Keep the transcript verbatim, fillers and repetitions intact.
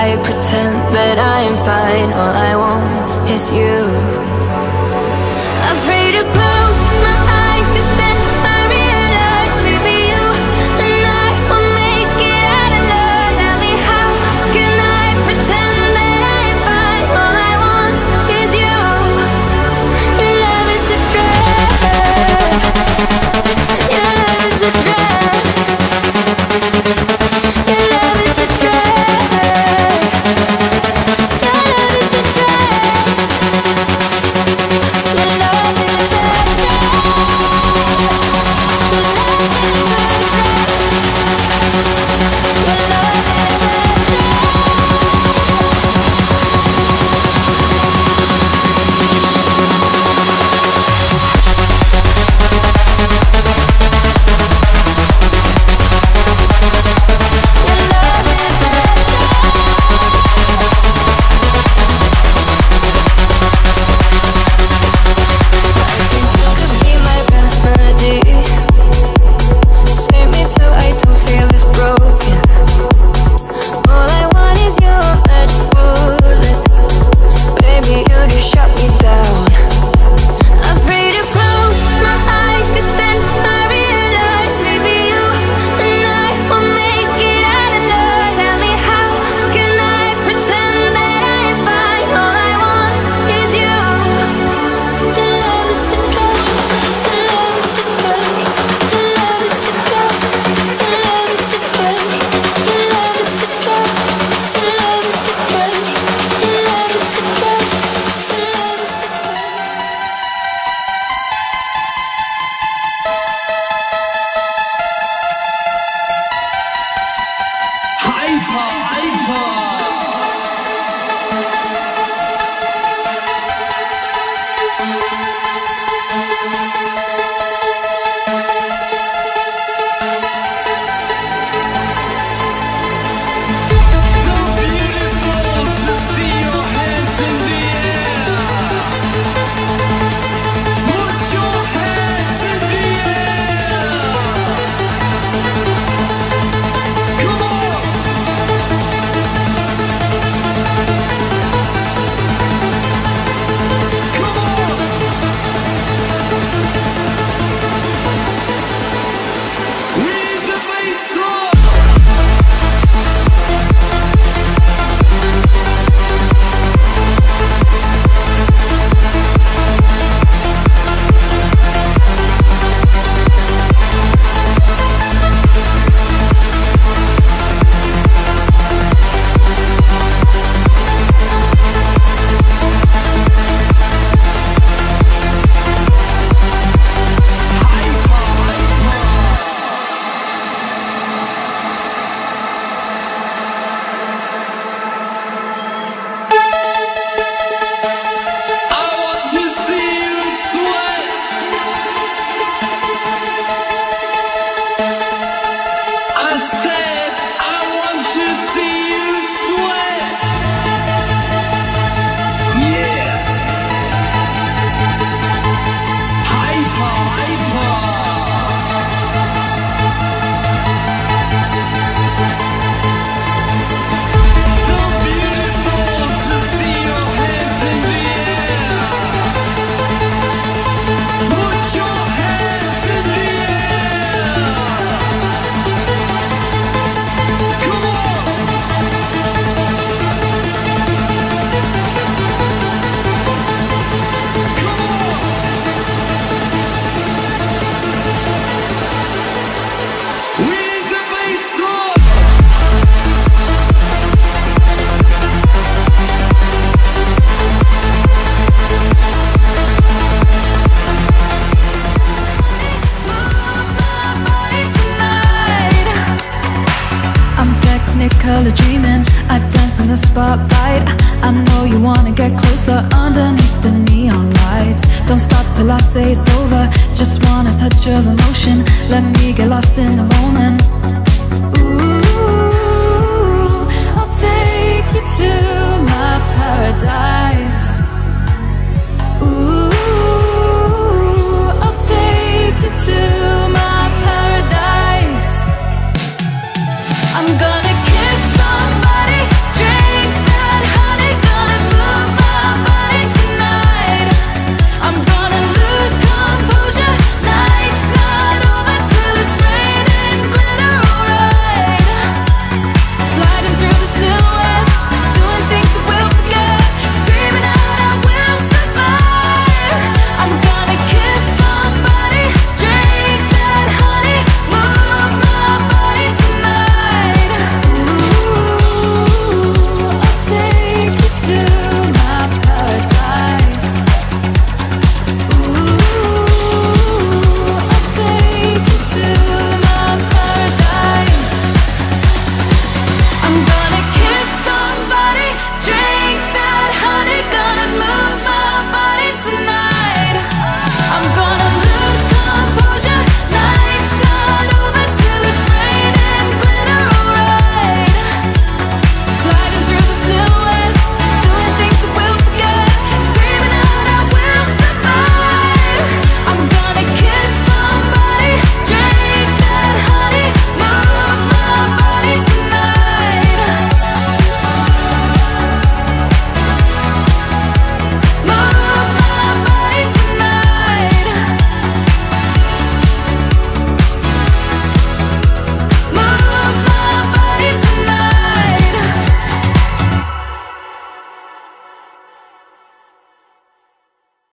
I pretend that I am fine. All I want is you. Afraid to close my eyes, cause then I realize maybe you and I will make it out alive. Tell me, how can I pretend that I am fine? All I want is you. Your love is a drug. Your love is a drug. Dreaming, I dance in the spotlight. I know you wanna get closer underneath the neon lights. Don't stop till I say it's over. Just wanna touch your emotion. Let me get lost in the moment.